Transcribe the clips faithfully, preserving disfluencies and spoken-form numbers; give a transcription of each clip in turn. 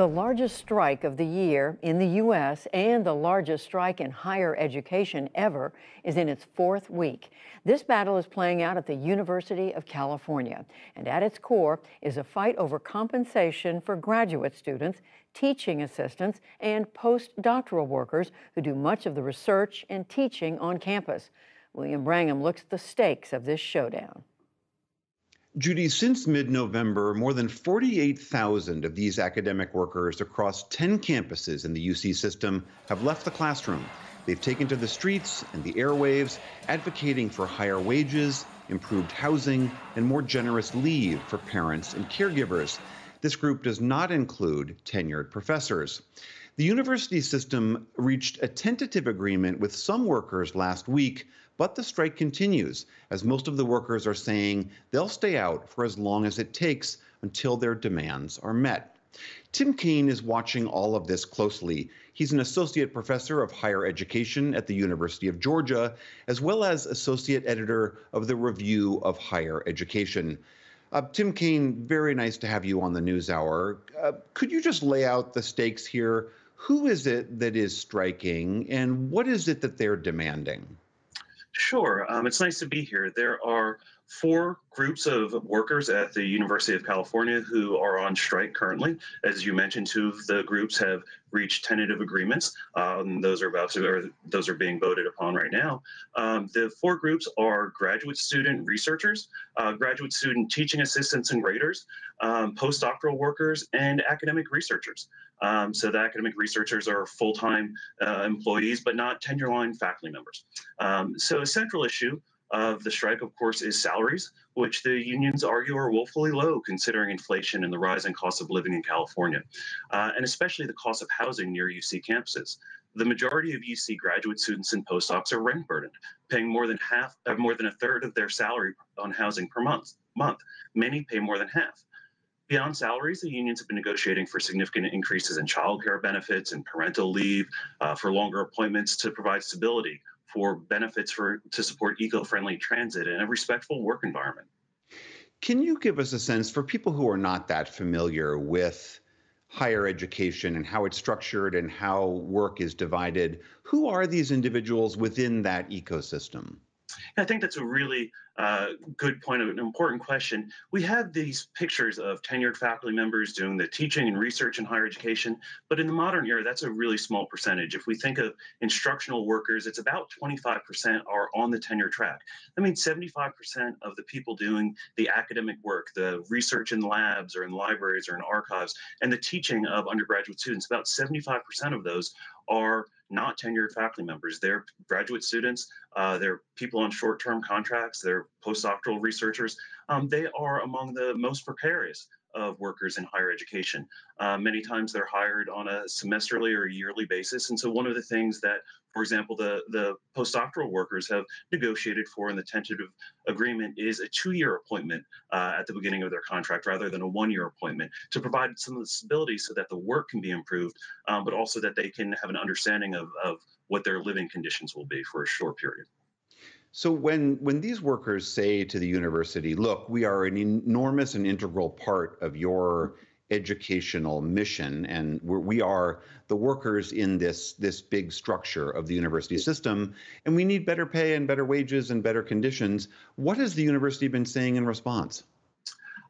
The largest strike of the year in the U S and the largest strike in higher education ever is in its fourth week. This battle is playing out at the University of California, and at its core is a fight over compensation for graduate students, teaching assistants, and postdoctoral workers who do much of the research and teaching on campus. William Brangham looks at the stakes of this showdown. Judy, since mid-November, more than forty-eight thousand of these academic workers across ten campuses in the U C system have left the classroom. They've taken to the streets and the airwaves, advocating for higher wages, improved housing, and more generous leave for parents and caregivers. This group does not include tenured professors. The university system reached a tentative agreement with some workers last week, but the strike continues, as most of the workers are saying they'll stay out for as long as it takes until their demands are met. Tim Cain is watching all of this closely. He's an associate professor of higher education at the University of Georgia, as well as associate editor of the Review of Higher Education. Uh, Tim Cain, very nice to have you on the NewsHour. Uh, could you just lay out the stakes here? Who is it that is striking, and what is it that they're demanding? Sure. Um, it's nice to be here. There are four groups of workers at the University of California who are on strike currently. As you mentioned, two of the groups have reached tentative agreements. Um, those are about to, or those are being voted upon right now. Um, the four groups are graduate student researchers, uh, graduate student teaching assistants and graders, um, postdoctoral workers, and academic researchers. Um, so the academic researchers are full-time uh, employees, but not tenure-line faculty members. Um, so a central issue of the strike, of course, is salaries, which the unions argue are woefully low considering inflation and the rising cost of living in California, uh, and especially the cost of housing near U C campuses. The majority of U C graduate students and postdocs are rent burdened, paying more than half, uh, more than a third of their salary on housing per month. month. Many pay more than half. Beyond salaries, the unions have been negotiating for significant increases in child care benefits and parental leave, uh, for longer appointments to provide stability, for benefits for to support eco-friendly transit and a respectful work environment. Can you give us a sense, for people who are not that familiar with higher education and how it's structured and how work is divided, who are these individuals within that ecosystem? I think that's a really uh, good point of an important question. We have these pictures of tenured faculty members doing the teaching and research in higher education, but in the modern era, that's a really small percentage. If we think of instructional workers, it's about twenty-five percent are on the tenure track. That means seventy-five percent of the people doing the academic work, the research in labs or in libraries or in archives, and the teaching of undergraduate students, about seventy-five percent of those are not tenured faculty members. They're graduate students, uh, they're people on short-term contracts, they're postdoctoral researchers. Um, they are among the most precarious of workers in higher education. Uh, many times they're hired on a semesterly or yearly basis. And so one of the things that, for example, the, the postdoctoral workers have negotiated for in the tentative agreement is a two-year appointment uh, at the beginning of their contract rather than a one-year appointment to provide some of the stability so that the work can be improved, um, but also that they can have an understanding of, of what their living conditions will be for a short period. So when, when these workers say to the university, look, we are an enormous and integral part of your educational mission, and we're, we are the workers in this, this big structure of the university system, and we need better pay and better wages and better conditions, what has the university been saying in response?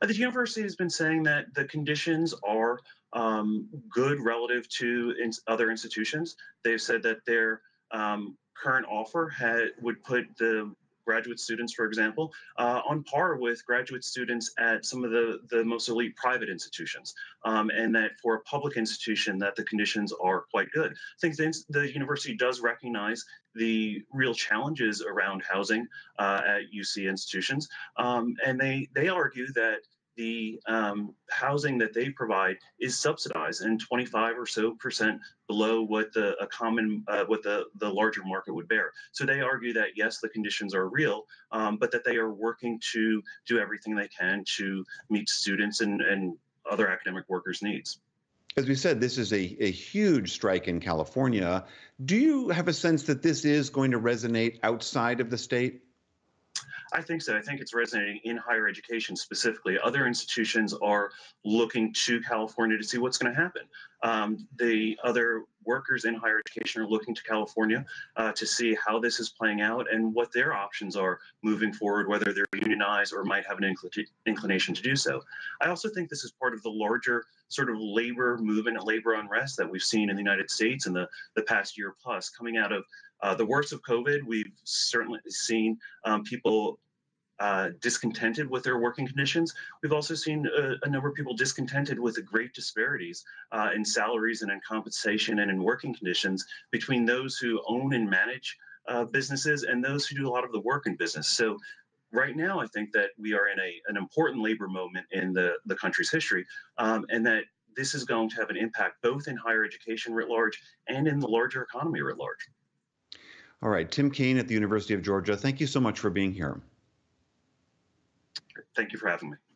The university has been saying that the conditions are um, good relative to in other institutions. They've said that they're um, current offer had, would put the graduate students, for example, uh, on par with graduate students at some of the, the most elite private institutions, um, and that for a public institution that the conditions are quite good. I think the, the university does recognize the real challenges around housing uh, at U C institutions, um, and they, they argue that the um, housing that they provide is subsidized and twenty-five or so percent below what the a common uh, what the the larger market would bear. So they argue that yes, the conditions are real, um, but that they are working to do everything they can to meet students and and other academic workers' needs. As we said, this is a, a huge strike in California. Do you have a sense that this is going to resonate outside of the state? I think so. I think it's resonating in higher education specifically. Other institutions are looking to California to see what's going to happen. Um, the other workers in higher education are looking to California uh, to see how this is playing out and what their options are moving forward, whether they're unionized or might have an incl- inclination to do so. I also think this is part of the larger sort of labor movement and labor unrest that we've seen in the United States in the, the past year plus. Coming out of uh, the worst of COVID, we've certainly seen um, people Uh, discontented with their working conditions. We've also seen a, a number of people discontented with the great disparities uh, in salaries and in compensation and in working conditions between those who own and manage uh, businesses and those who do a lot of the work in business. So right now, I think that we are in a, an important labor moment in the, the country's history, um, and that this is going to have an impact both in higher education writ large and in the larger economy writ large. All right, Tim Cain at the University of Georgia, thank you so much for being here. Thank you for having me.